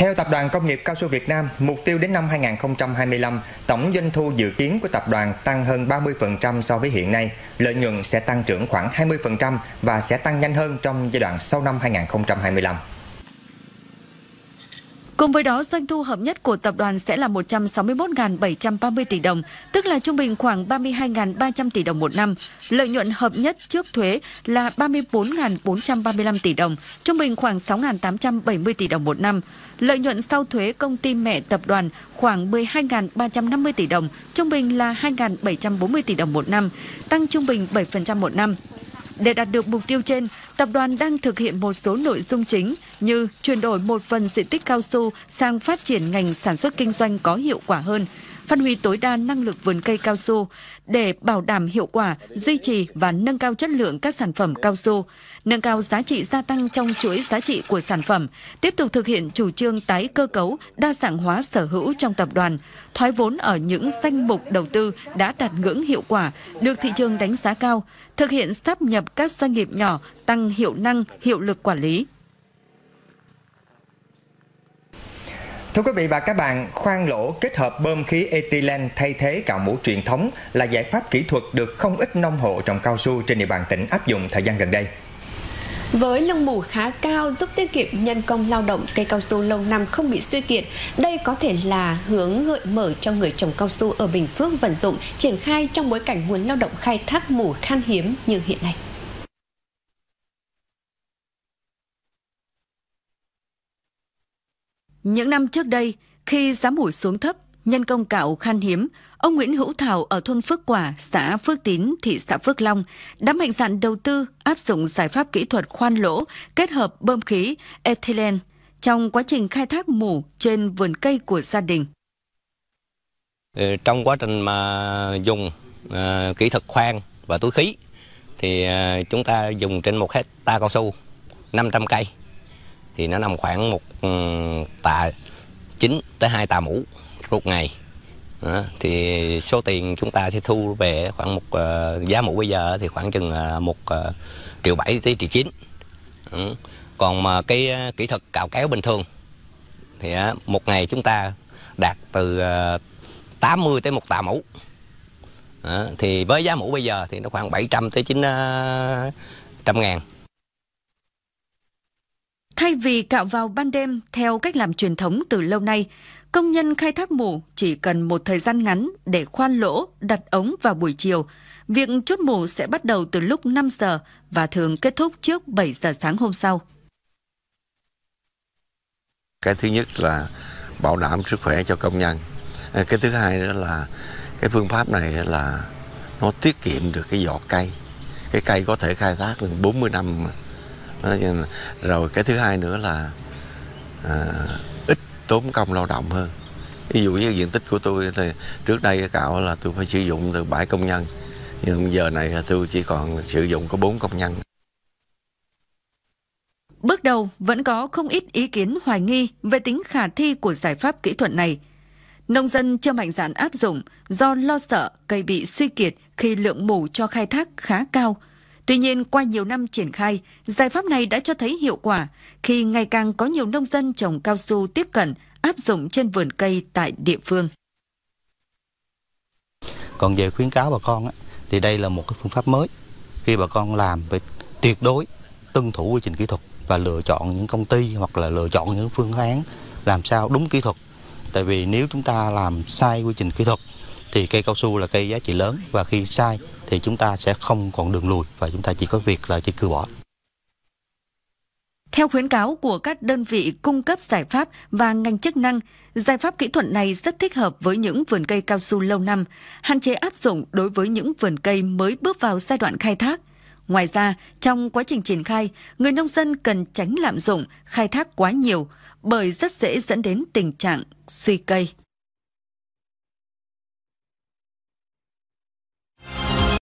Theo Tập đoàn Công nghiệp Cao su Việt Nam, mục tiêu đến năm 2025, tổng doanh thu dự kiến của tập đoàn tăng hơn 30% so với hiện nay, lợi nhuận sẽ tăng trưởng khoảng 20% và sẽ tăng nhanh hơn trong giai đoạn sau năm 2025. Cùng với đó, doanh thu hợp nhất của tập đoàn sẽ là 161.730 tỷ đồng, tức là trung bình khoảng 32.300 tỷ đồng một năm. Lợi nhuận hợp nhất trước thuế là 34.435 tỷ đồng, trung bình khoảng 6.870 tỷ đồng một năm. Lợi nhuận sau thuế công ty mẹ tập đoàn khoảng 12.350 tỷ đồng, trung bình là 2.740 tỷ đồng một năm, tăng trung bình 7% một năm. Để đạt được mục tiêu trên, tập đoàn đang thực hiện một số nội dung chính như chuyển đổi một phần diện tích cao su sang phát triển ngành sản xuất kinh doanh có hiệu quả hơn, phát huy tối đa năng lực vườn cây cao su để bảo đảm hiệu quả, duy trì và nâng cao chất lượng các sản phẩm cao su, nâng cao giá trị gia tăng trong chuỗi giá trị của sản phẩm, tiếp tục thực hiện chủ trương tái cơ cấu, đa dạng hóa sở hữu trong tập đoàn, thoái vốn ở những danh mục đầu tư đã đạt ngưỡng hiệu quả, được thị trường đánh giá cao, thực hiện sáp nhập các doanh nghiệp nhỏ, tăng hiệu năng, hiệu lực quản lý. Thưa quý vị và các bạn, khoan lỗ kết hợp bơm khí ethylene thay thế cạo mũ truyền thống là giải pháp kỹ thuật được không ít nông hộ trồng cao su trên địa bàn tỉnh áp dụng thời gian gần đây. Với lông mủ khá cao giúp tiết kiệm nhân công lao động, cây cao su lâu năm không bị suy kiệt. Đây có thể là hướng gợi mở cho người trồng cao su ở Bình Phước vận dụng, triển khai trong bối cảnh nguồn lao động khai thác mủ khan hiếm như hiện nay. Những năm trước đây, khi giá mủ xuống thấp, nhân công cạo khan hiếm, ông Nguyễn Hữu Thảo ở thôn Phước Quả, xã Phước Tiến, thị xã Phước Long đã mạnh dạn đầu tư áp dụng giải pháp kỹ thuật khoan lỗ kết hợp bơm khí ethylene trong quá trình khai thác mủ trên vườn cây của gia đình. Trong quá trình mà dùng kỹ thuật khoan và túi khí thì chúng ta dùng trên 1 hectare cao su 500 cây thì nó nằm khoảng 1 tạ 9 tới 2 tạ mũ một ngày. Đó, thì số tiền chúng ta sẽ thu về khoảng giá mũ bây giờ thì khoảng chừng 1,7 triệu tới 1,9 triệu. Còn mà cái kỹ thuật cạo kéo bình thường thì một ngày chúng ta đạt từ 80 tới 1 tạ mũ. Đó, thì với giá mũ bây giờ thì nó khoảng 700 tới 900.000. Thay vì cạo vào ban đêm theo cách làm truyền thống từ lâu nay, công nhân khai thác mủ chỉ cần một thời gian ngắn để khoan lỗ, đặt ống vào buổi chiều. Việc chốt mủ sẽ bắt đầu từ lúc 5 giờ và thường kết thúc trước 7 giờ sáng hôm sau. Cái thứ nhất là bảo đảm sức khỏe cho công nhân. Cái thứ hai đó là cái phương pháp này là nó tiết kiệm được cái vỏ cây. Cái cây có thể khai thác được 40 năm. Rồi cái thứ hai nữa là ít tốn công lao động hơn. Ví dụ như diện tích của tôi thì trước đây cạo là tôi phải sử dụng từ 7 công nhân, nhưng giờ này tôi chỉ còn sử dụng có 4 công nhân. Bước đầu vẫn có không ít ý kiến hoài nghi về tính khả thi của giải pháp kỹ thuật này. Nông dân chưa mạnh dạn áp dụng do lo sợ cây bị suy kiệt khi lượng mủ cho khai thác khá cao. Tuy nhiên, qua nhiều năm triển khai, giải pháp này đã cho thấy hiệu quả khi ngày càng có nhiều nông dân trồng cao su tiếp cận, áp dụng trên vườn cây tại địa phương. Còn về khuyến cáo bà con thì đây là một cái phương pháp mới. Khi bà con làm phải tuyệt đối tuân thủ quy trình kỹ thuật và lựa chọn những công ty hoặc là lựa chọn những phương án làm sao đúng kỹ thuật. Tại vì nếu chúng ta làm sai quy trình kỹ thuật thì cây cao su là cây giá trị lớn, và khi sai thì chúng ta sẽ không còn đường lùi và chúng ta chỉ có việc là chỉ cưa bỏ. Theo khuyến cáo của các đơn vị cung cấp giải pháp và ngành chức năng, giải pháp kỹ thuật này rất thích hợp với những vườn cây cao su lâu năm, hạn chế áp dụng đối với những vườn cây mới bước vào giai đoạn khai thác. Ngoài ra, trong quá trình triển khai, người nông dân cần tránh lạm dụng, khai thác quá nhiều bởi rất dễ dẫn đến tình trạng suy cây.